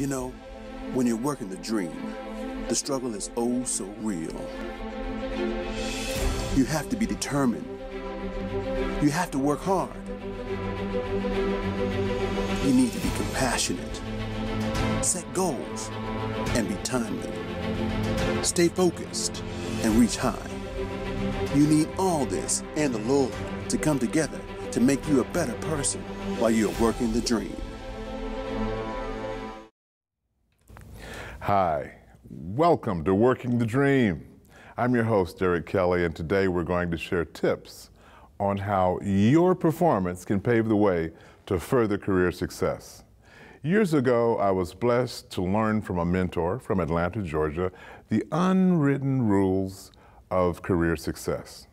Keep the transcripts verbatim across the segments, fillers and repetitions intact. You know, when you're working the dream, the struggle is oh so real. You have to be determined. You have to work hard. You need to be compassionate. Set goals and be timely. Stay focused and reach high. You need all this and the Lord to come together to make you a better person while you're working the dream. Hi, welcome to Working the Dream. I'm your host, Derek Kelly, and today we're going to share tips on how your performance can pave the way to further career success. Years ago, I was blessed to learn from a mentor from Atlanta, Georgia, the unwritten rules of career success.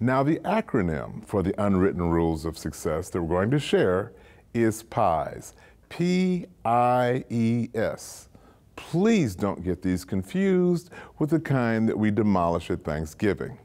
Now, the acronym for the unwritten rules of success that we're going to share is PIES, P I E S. Please don't get these confused with the kind that we demolish at Thanksgiving.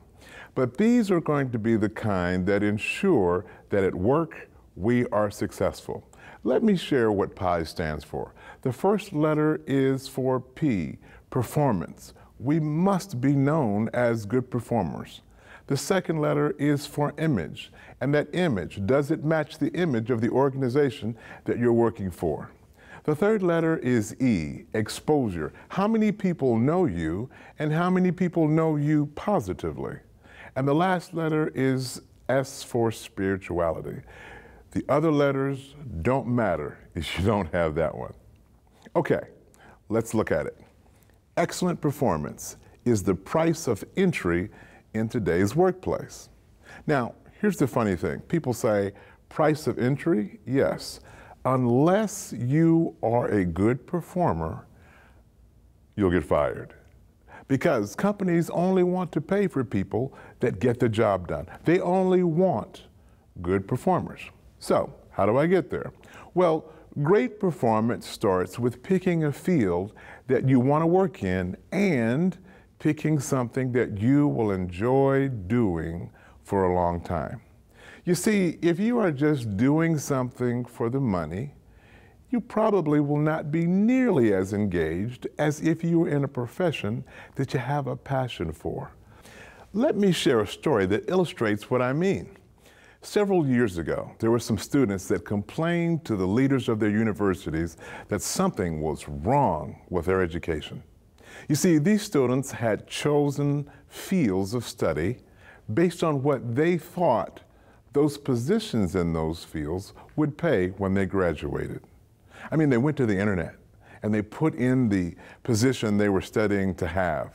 But these are going to be the kind that ensure that at work, we are successful. Let me share what PIES stands for. The first letter is for P, performance. We must be known as good performers. The second letter is for image, and that image, does it match the image of the organization that you're working for? The third letter is E, exposure. How many people know you, and how many people know you positively? And the last letter is S for spirituality. The other letters don't matter if you don't have that one. Okay, let's look at it. Excellent performance is the price of entry in today's workplace. Now, here's the funny thing. People say, price of entry? Yes. Unless you are a good performer, you'll get fired. Because companies only want to pay for people that get the job done. They only want good performers. So, how do I get there? Well, great performance starts with picking a field that you want to work in and picking something that you will enjoy doing for a long time. You see, if you are just doing something for the money, you probably will not be nearly as engaged as if you were in a profession that you have a passion for. Let me share a story that illustrates what I mean. Several years ago, there were some students that complained to the leaders of their universities that something was wrong with their education. You see, these students had chosen fields of study based on what they thought those positions in those fields would pay when they graduated. I mean, they went to the internet and they put in the position they were studying to have.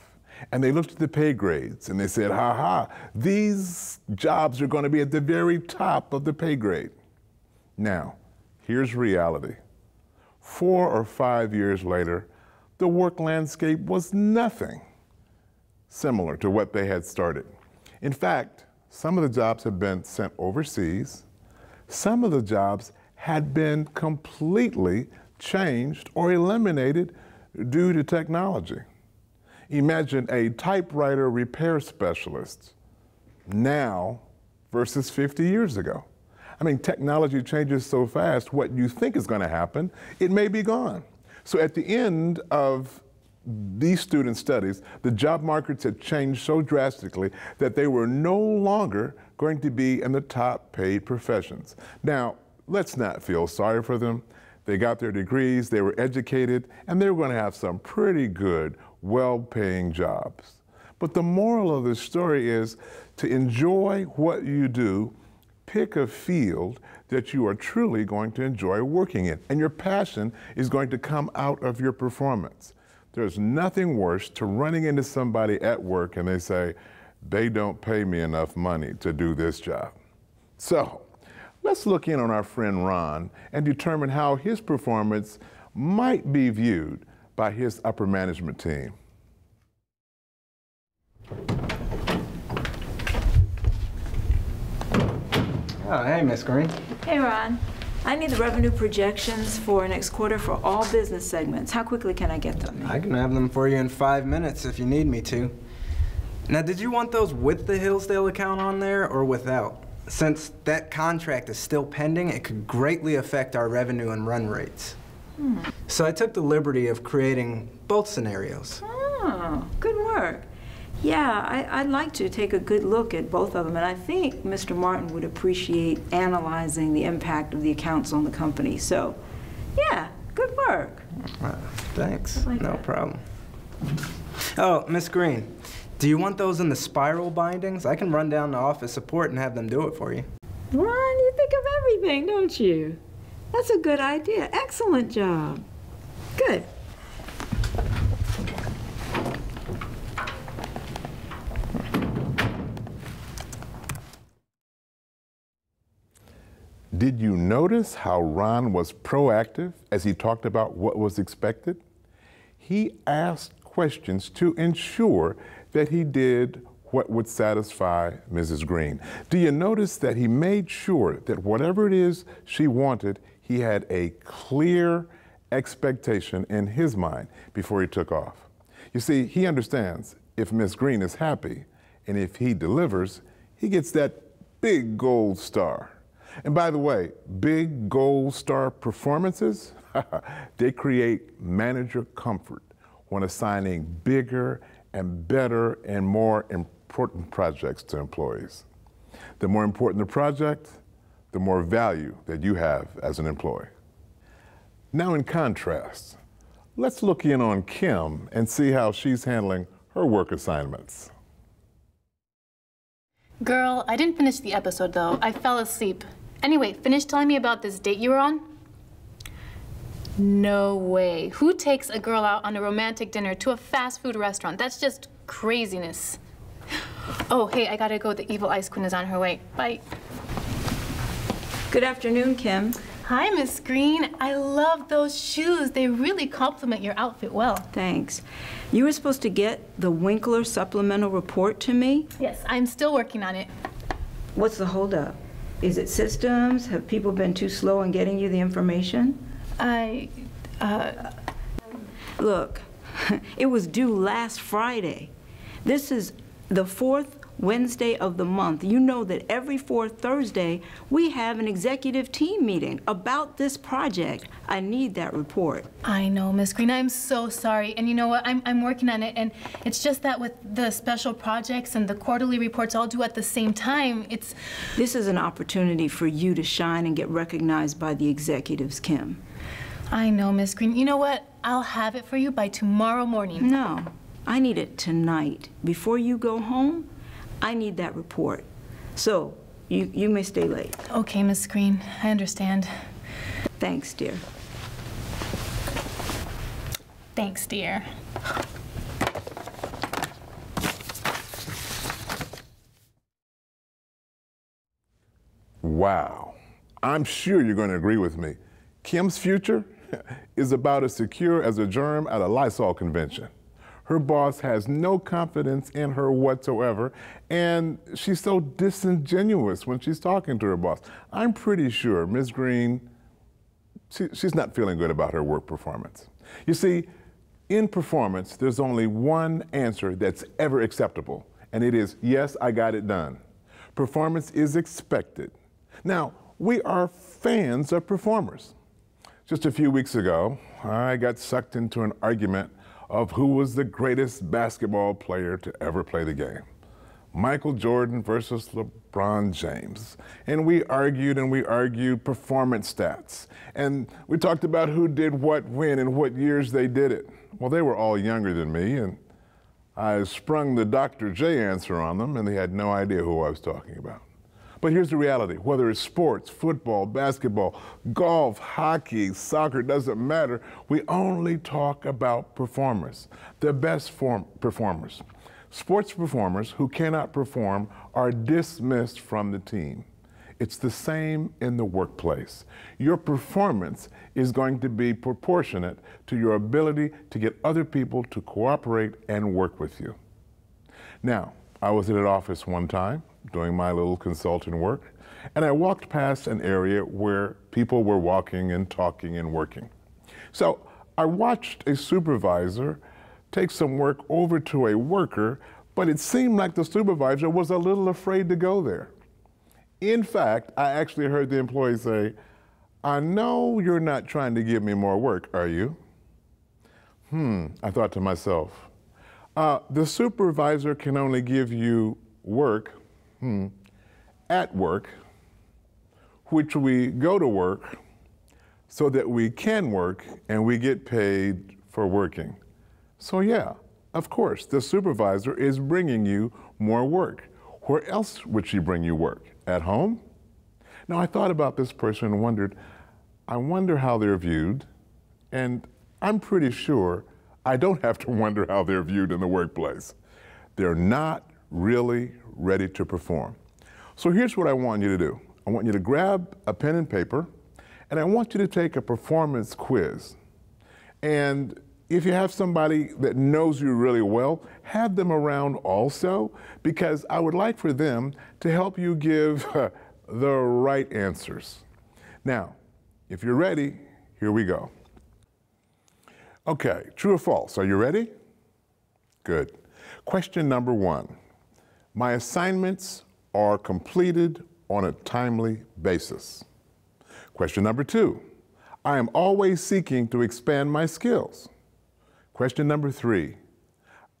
And they looked at the pay grades and they said, ha ha, these jobs are going to be at the very top of the pay grade. Now, here's reality. Four or five years later, the work landscape was nothing similar to what they had started. In fact, some of the jobs had been sent overseas. Some of the jobs had been completely changed or eliminated due to technology. Imagine a typewriter repair specialist now versus fifty years ago. I mean, technology changes so fast, what you think is going to happen, it may be gone. So at the end of these student studies, the job markets had changed so drastically that they were no longer going to be in the top paid professions. Now, let's not feel sorry for them. They got their degrees, they were educated, and they were going to have some pretty good well-paying jobs. But the moral of the story is to enjoy what you do, pick a field that you are truly going to enjoy working in, and your passion is going to come out of your performance. There's nothing worse to running into somebody at work and they say, they don't pay me enough money to do this job. So let's look in on our friend Ron and determine how his performance might be viewed by his upper management team. Oh, hey, Miss Green. Hey, Ron. I need the revenue projections for next quarter for all business segments. How quickly can I get them? I can have them for you in five minutes if you need me to. Now, did you want those with the Hillsdale account on there or without? Since that contract is still pending, it could greatly affect our revenue and run rates. Hmm. So I took the liberty of creating both scenarios. Oh, good work. Yeah, I, I'd like to take a good look at both of them, and I think Mister Martin would appreciate analyzing the impact of the accounts on the company. So, yeah, good work. Uh, thanks. Like no that. problem. Oh, Miss Green, do you want those in the spiral bindings? I can run down to office support and have them do it for you. Ron, you think of everything, don't you? That's a good idea. Excellent job. Good. Did you notice how Ron was proactive as he talked about what was expected? He asked questions to ensure that he did what would satisfy Missus Green. Do you notice that he made sure that whatever it is she wanted, he had a clear expectation in his mind before he took off? You see, he understands if Miss Green is happy, and if he delivers, he gets that big gold star. And by the way, big gold star performances, they create manager comfort when assigning bigger and better and more important projects to employees. The more important the project, the more value that you have as an employee. Now in contrast, let's look in on Kim and see how she's handling her work assignments. Girl, I didn't finish the episode though. I fell asleep. Anyway, finish telling me about this date you were on? No way. Who takes a girl out on a romantic dinner to a fast food restaurant? That's just craziness. Oh, hey, I gotta go. The evil ice queen is on her way. Bye. Good afternoon, Kim. Hi, Miss Green. I love those shoes. They really complement your outfit well. Thanks. You were supposed to get the Winkler Supplemental Report to me? Yes, I'm still working on it. What's the holdup? Is it systems? Have people been too slow in getting you the information? I, uh... Look, it was due last Friday. This is the fourth Wednesday of the month. You know that every fourth Thursday, we have an executive team meeting about this project. I need that report. I know, Miss Green, I'm so sorry. And you know what, I'm, I'm working on it, and it's just that with the special projects and the quarterly reports all due at the same time, it's... This is an opportunity for you to shine and get recognized by the executives, Kim. I know, Miss Green. You know what, I'll have it for you by tomorrow morning. No, I need it tonight. Before you go home, I need that report. So, you, you may stay late. Okay, Miss Green, I understand. Thanks, dear. Thanks, dear. Wow. I'm sure you're going to agree with me. Kim's future is about as secure as a germ at a Lysol convention. Her boss has no confidence in her whatsoever, and she's so disingenuous when she's talking to her boss. I'm pretty sure Miss Green, she, she's not feeling good about her work performance. You see, in performance, there's only one answer that's ever acceptable, and it is, yes, I got it done. Performance is expected. Now, we are fans of performers. Just a few weeks ago, I got sucked into an argument of who was the greatest basketball player to ever play the game. Michael Jordan versus LeBron James. And we argued and we argued performance stats. And we talked about who did what when and what years they did it. Well, they were all younger than me, and I sprung the Doctor J answer on them, and they had no idea who I was talking about. But here's the reality, whether it's sports, football, basketball, golf, hockey, soccer, doesn't matter. We only talk about performers, the best form performers. Sports performers who cannot perform are dismissed from the team. It's the same in the workplace. Your performance is going to be proportionate to your ability to get other people to cooperate and work with you. Now, I was in an office one time, doing my little consulting work, and I walked past an area where people were walking and talking and working. So I watched a supervisor take some work over to a worker, but it seemed like the supervisor was a little afraid to go there. In fact, I actually heard the employee say, I know you're not trying to give me more work, are you? Hmm, I thought to myself, uh, the supervisor can only give you work hmm, at work, which we go to work so that we can work and we get paid for working. So yeah, of course, the supervisor is bringing you more work. Where else would she bring you work? At home? Now I thought about this person and wondered, I wonder how they're viewed, and I'm pretty sure I don't have to wonder how they're viewed in the workplace. They're not really ready to perform. So here's what I want you to do. I want you to grab a pen and paper, and I want you to take a performance quiz. And if you have somebody that knows you really well, have them around also, because I would like for them to help you give uh, the right answers. Now, if you're ready, here we go. Okay, true or false? Are you ready? Good. Question number one. My assignments are completed on a timely basis. Question number two. I am always seeking to expand my skills. Question number three.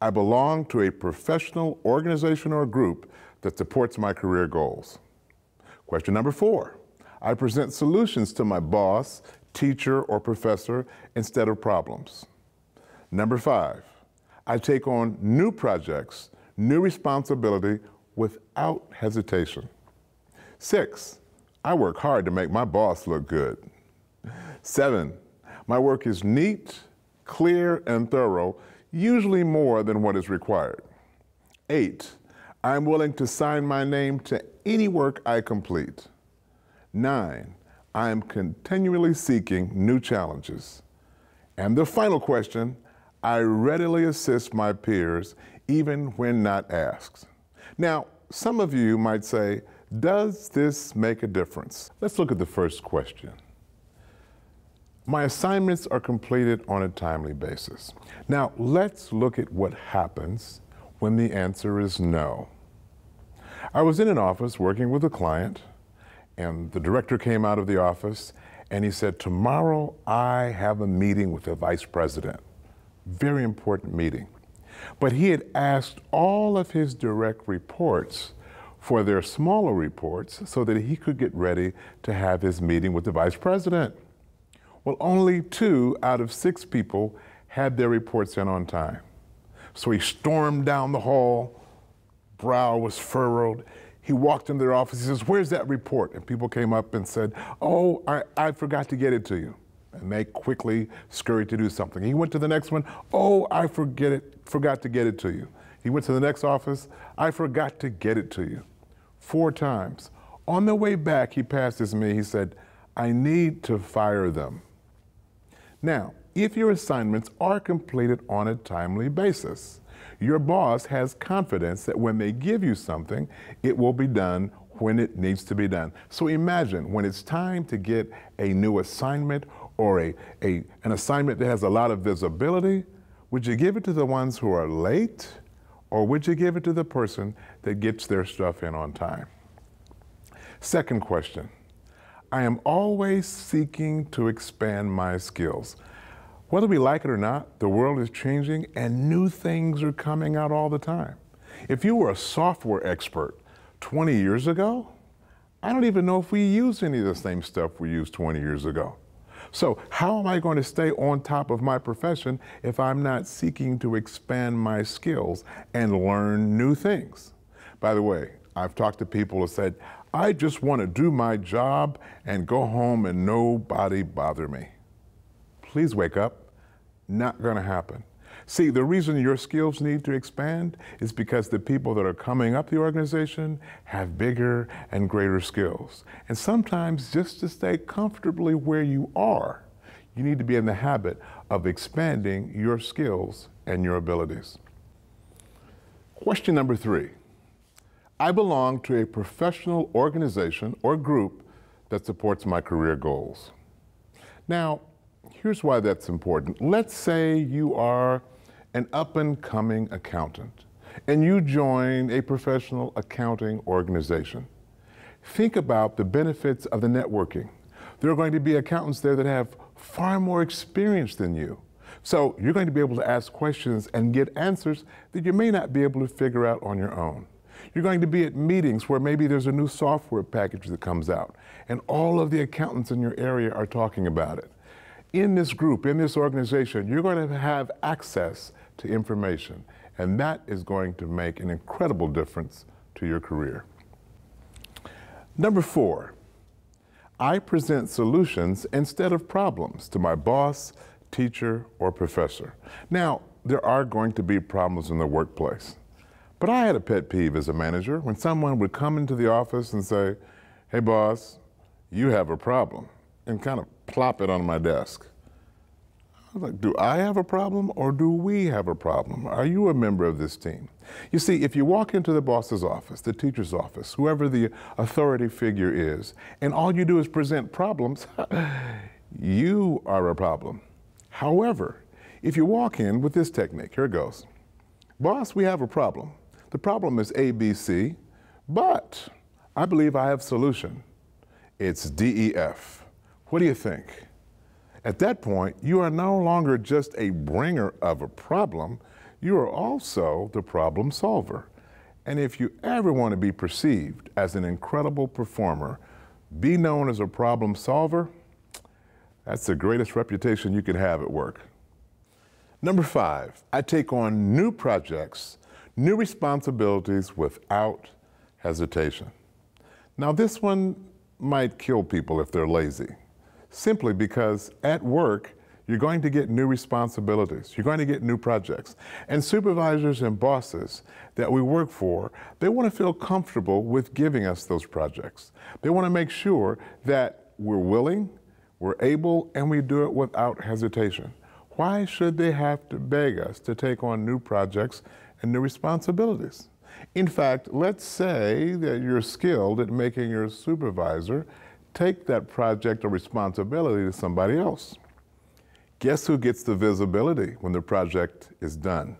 I belong to a professional organization or group that supports my career goals. Question number four. I present solutions to my boss, teacher, or professor instead of problems. Number five, I take on new projects, new responsibility without hesitation. Six, I work hard to make my boss look good. Seven, my work is neat, clear, and thorough, usually more than what is required. Eight, I'm willing to sign my name to any work I complete. Nine, I am continually seeking new challenges. And the final question, I readily assist my peers even when not asked. Now, some of you might say, does this make a difference? Let's look at the first question. My assignments are completed on a timely basis. Now, let's look at what happens when the answer is no. I was in an office working with a client, and the director came out of the office and he said, tomorrow I have a meeting with the vice president. Very important meeting. But he had asked all of his direct reports for their smaller reports so that he could get ready to have his meeting with the vice president. Well, only two out of six people had their reports in on time. So he stormed down the hall, brow was furrowed. He walked into their office, he says, where's that report? And people came up and said, oh, I, I forgot to get it to you. And they quickly scurried to do something. He went to the next one, oh, I forget it, forgot to get it to you. He went to the next office, I forgot to get it to you. Four times. On the way back, he passes me, he said, I need to fire them. Now, if your assignments are completed on a timely basis, your boss has confidence that when they give you something, it will be done when it needs to be done. So imagine when it's time to get a new assignment or a, a, an assignment that has a lot of visibility, would you give it to the ones who are late or would you give it to the person that gets their stuff in on time? Second question, I am always seeking to expand my skills. Whether we like it or not, the world is changing and new things are coming out all the time. If you were a software expert twenty years ago, I don't even know if we use any of the same stuff we used twenty years ago. So how am I going to stay on top of my profession if I'm not seeking to expand my skills and learn new things? By the way, I've talked to people who said, I just want to do my job and go home and nobody bother me. Please wake up. Not going to happen. See, the reason your skills need to expand is because the people that are coming up the organization have bigger and greater skills. And sometimes just to stay comfortably where you are, you need to be in the habit of expanding your skills and your abilities. Question number three. I belong to a professional organization or group that supports my career goals. Now, here's why that's important. Let's say you are an up-and-coming accountant and you join a professional accounting organization. Think about the benefits of the networking, There are going to be accountants there that have far more experience than you. So you're going to be able to ask questions and get answers that you may not be able to figure out on your own. You're going to be at meetings where maybe there's a new software package that comes out, and all of the accountants in your area are talking about it. In this group, in this organization, you're going to have access to information, and that is going to make an incredible difference to your career. Number four, I present solutions instead of problems to my boss, teacher, or professor. Now, there are going to be problems in the workplace. But I had a pet peeve as a manager when someone would come into the office and say, "Hey boss, you have a problem," and kind of plop it on my desk. I was like, do I have a problem or do we have a problem? Are you a member of this team? You see, if you walk into the boss's office, the teacher's office, whoever the authority figure is, and all you do is present problems, you are a problem. However, if you walk in with this technique, here it goes. "Boss, we have a problem. The problem is A B C, but I believe I have a solution. It's D E F. What do you think?" At that point, you are no longer just a bringer of a problem, you are also the problem solver. And if you ever want to be perceived as an incredible performer, be known as a problem solver, that's the greatest reputation you could have at work. Number five, I take on new projects, new responsibilities without hesitation. Now, this one might kill people if they're lazy, simply because at work, you're going to get new responsibilities. You're going to get new projects. And supervisors and bosses that we work for, they want to feel comfortable with giving us those projects. They want to make sure that we're willing, we're able, and we do it without hesitation. Why should they have to beg us to take on new projects and new responsibilities? In fact, let's say that you're skilled at making your supervisor take that project or responsibility to somebody else. Guess who gets the visibility when the project is done?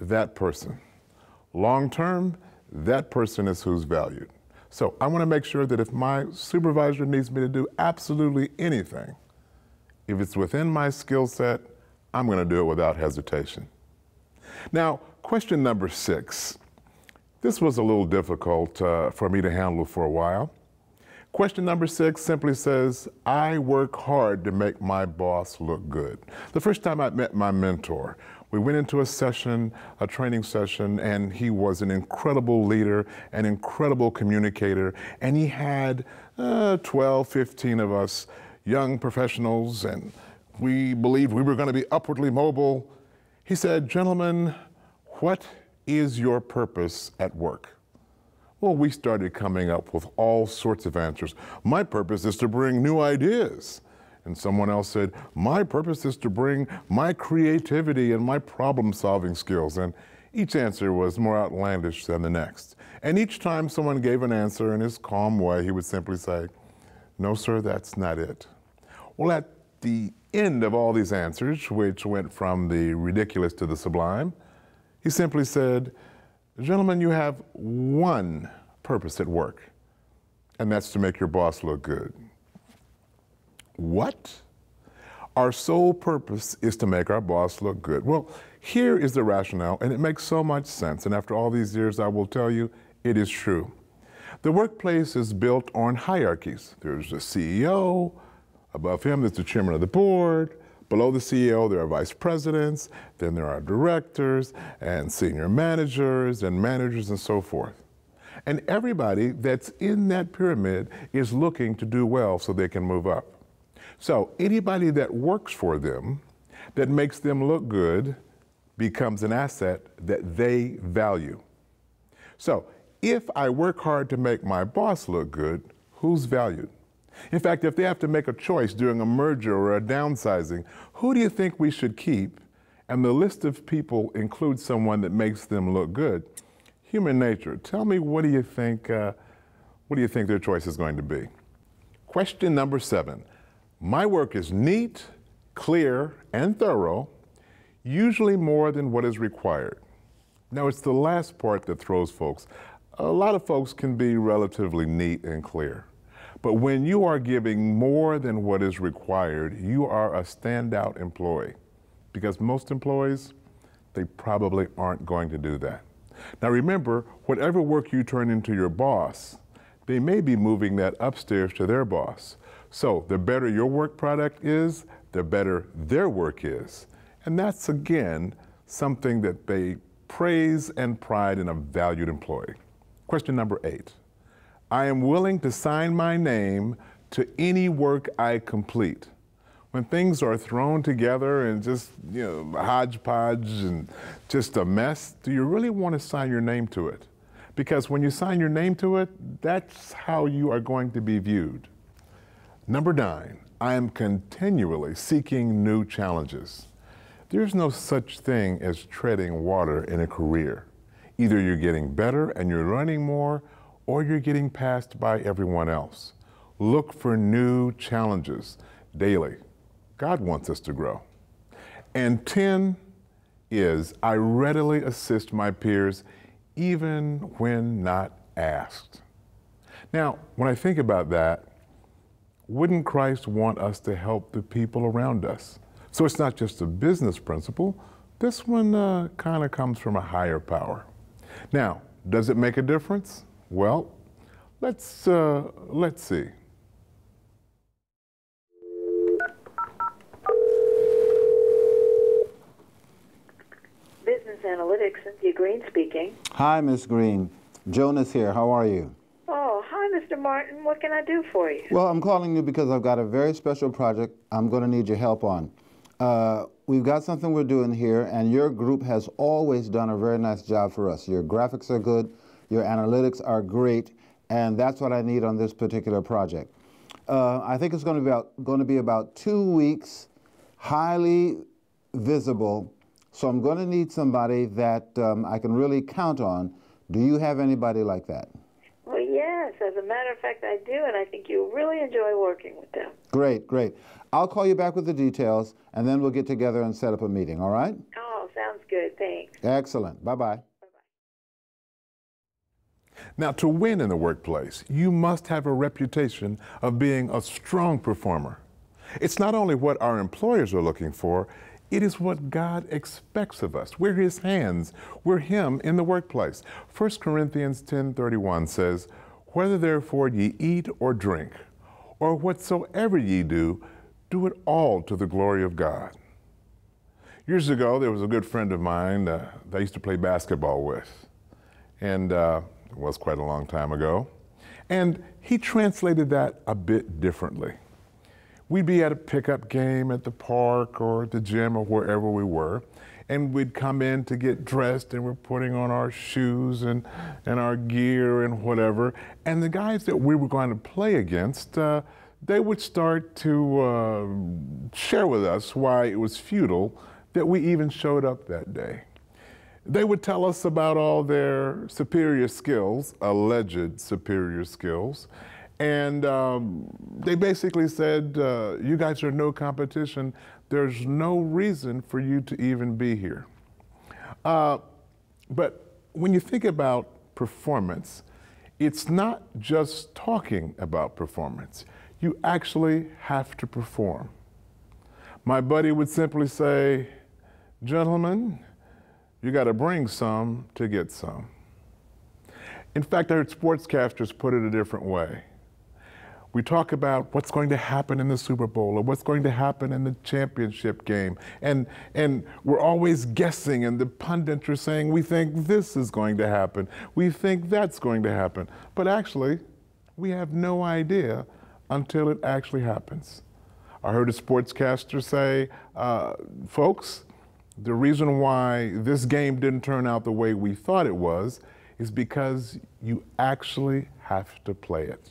That person. Long term, that person is who's valued. So I want to make sure that if my supervisor needs me to do absolutely anything, if it's within my skill set, I'm going to do it without hesitation. Now, question number six. This was a little difficult uh, for me to handle for a while. Question number six simply says, I work hard to make my boss look good. The first time I met my mentor, we went into a session, a training session, and he was an incredible leader, an incredible communicator, and he had uh, twelve, fifteen of us young professionals, and we believed we were going to be upwardly mobile. He said, "Gentlemen, what is your purpose at work?" Well, we started coming up with all sorts of answers. "My purpose is to bring new ideas." And someone else said, "My purpose is to bring my creativity and my problem-solving skills." And each answer was more outlandish than the next. And each time someone gave an answer in his calm way, he would simply say, "No, sir, that's not it." Well, at the end of all these answers, which went from the ridiculous to the sublime, he simply said, "Gentlemen, you have one purpose at work, and that's to make your boss look good." What? Our sole purpose is to make our boss look good. Well, here is the rationale, and it makes so much sense. And after all these years, I will tell you, it is true. The workplace is built on hierarchies. There's a C E O, above him there's the chairman of the board, below the C E O there are vice presidents, then there are directors and senior managers and managers and so forth. And everybody that's in that pyramid is looking to do well so they can move up. So anybody that works for them, that makes them look good, becomes an asset that they value. So if I work hard to make my boss look good, who's valued? In fact, if they have to make a choice during a merger or a downsizing, who do you think we should keep? And the list of people includes someone that makes them look good. Human nature. Tell me, what do you think, uh, what do you think their choice is going to be? Question number seven. My work is neat, clear, and thorough, usually more than what is required. Now, it's the last part that throws folks. A lot of folks can be relatively neat and clear, But when you are giving more than what is required, you are a standout employee, because most employees, they probably aren't going to do that. Now remember, whatever work you turn into your boss, they may be moving that upstairs to their boss. So the better your work product is, the better their work is. And that's, again, something that they praise and pride in a valued employee. Question number eight. I am willing to sign my name to any work I complete. When things are thrown together and just, you know, hodgepodge and just a mess, do you really want to sign your name to it? Because when you sign your name to it, that's how you are going to be viewed. Number nine, I am continually seeking new challenges. There's no such thing as treading water in a career. Either you're getting better and you're learning more, or you're getting passed by everyone else. Look for new challenges daily. God wants us to grow. And ten is, I readily assist my peers even when not asked. Now, when I think about that, wouldn't Christ want us to help the people around us? So it's not just a business principle. This one uh, kind of comes from a higher power. Now, does it make a difference? Well, let's, uh, let's see. Business Analytics, Cynthia Green speaking. Hi, Miz Green. Jonas here. How are you? Oh, hi, Mister Martin. What can I do for you? Well, I'm calling you because I've got a very special project I'm going to need your help on. Uh, we've got something we're doing here, and your group has always done a very nice job for us. Your graphics are good, your analytics are great, and that's what I need on this particular project. Uh, I think it's going to be about, going to be about two weeks, highly visible, so I'm going to need somebody that um, I can really count on. Do you have anybody like that? Well, yes. As a matter of fact, I do, and I think you'll really enjoy working with them. Great, great. I'll call you back with the details, and then we'll get together and set up a meeting, all right? Oh, sounds good. Thanks. Excellent. Bye-bye. Now, to win in the workplace, you must have a reputation of being a strong performer. It's not only what our employers are looking for, it is what God expects of us. We're His hands. We're Him in the workplace. First Corinthians ten thirty-one says, "Whether therefore ye eat or drink, or whatsoever ye do, do it all to the glory of God." Years ago, there was a good friend of mine uh, that I used to play basketball with. And uh, it was quite a long time ago. And he translated that a bit differently. We'd be at a pickup game at the park or at the gym or wherever we were, and we'd come in to get dressed, and we're putting on our shoes and, and our gear and whatever. And the guys that we were going to play against, uh, they would start to uh, share with us why it was futile that we even showed up that day. They would tell us about all their superior skills, alleged superior skills, and um, they basically said, uh, you guys are no competition. There's no reason for you to even be here. Uh, but when you think about performance, it's not just talking about performance. You actually have to perform. My buddy would simply say, gentlemen, you got to bring some to get some. In fact, I heard sportscasters put it a different way. We talk about what's going to happen in the Super Bowl or what's going to happen in the championship game. And, and we're always guessing, and the pundits are saying, we think this is going to happen. We think that's going to happen. But actually, we have no idea until it actually happens. I heard a sportscaster say, uh, folks, the reason why this game didn't turn out the way we thought it was is because you actually have to play it.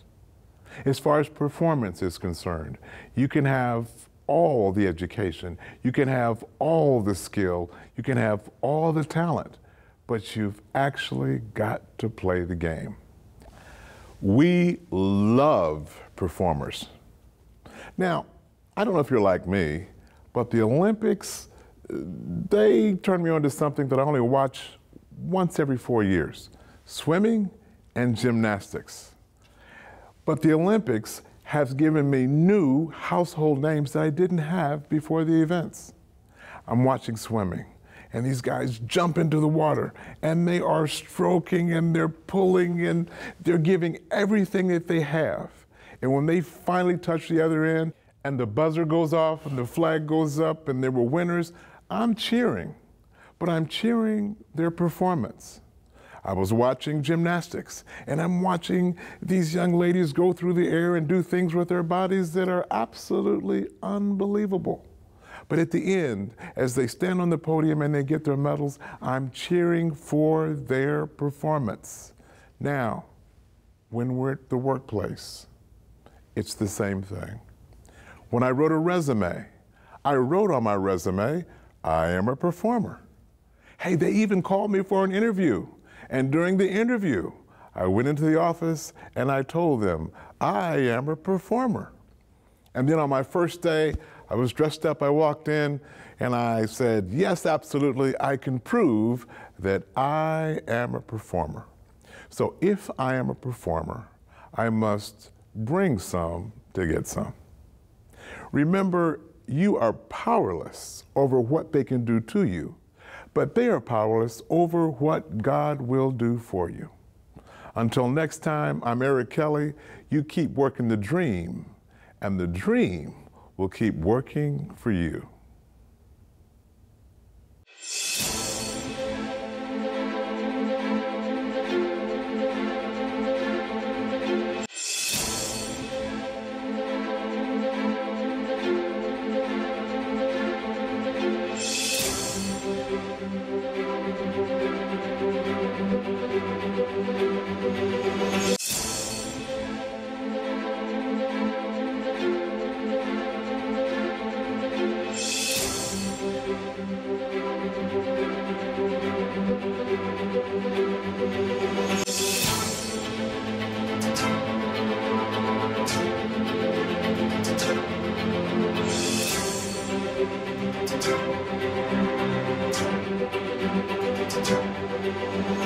As far as performance is concerned, you can have all the education, you can have all the skill, you can have all the talent, but you've actually got to play the game. We love performers. Now, I don't know if you're like me, but the Olympics, they turn me on to something that I only watch once every four years, swimming and gymnastics. But the Olympics has given me new household names that I didn't have before the events. I'm watching swimming, and these guys jump into the water, and they are stroking, and they're pulling, and they're giving everything that they have. And when they finally touch the other end, and the buzzer goes off, and the flag goes up, and there were winners, I'm cheering, but I'm cheering their performance. I was watching gymnastics, and I'm watching these young ladies go through the air and do things with their bodies that are absolutely unbelievable. But at the end, as they stand on the podium and they get their medals, I'm cheering for their performance. Now, when we're at the workplace, it's the same thing. When I wrote a resume, I wrote on my resume, I am a performer. Hey, they even called me for an interview. And during the interview, I went into the office and I told them, I am a performer. And then on my first day, I was dressed up, I walked in, and I said, yes, absolutely, I can prove that I am a performer. So if I am a performer, I must bring some to get some. Remember, you are powerless over what they can do to you, but they are powerless over what God will do for you. Until next time, I'm Eric Kelly. You keep working the dream, and the dream will keep working for you.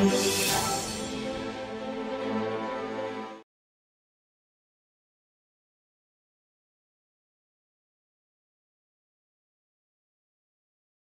We'll be right back.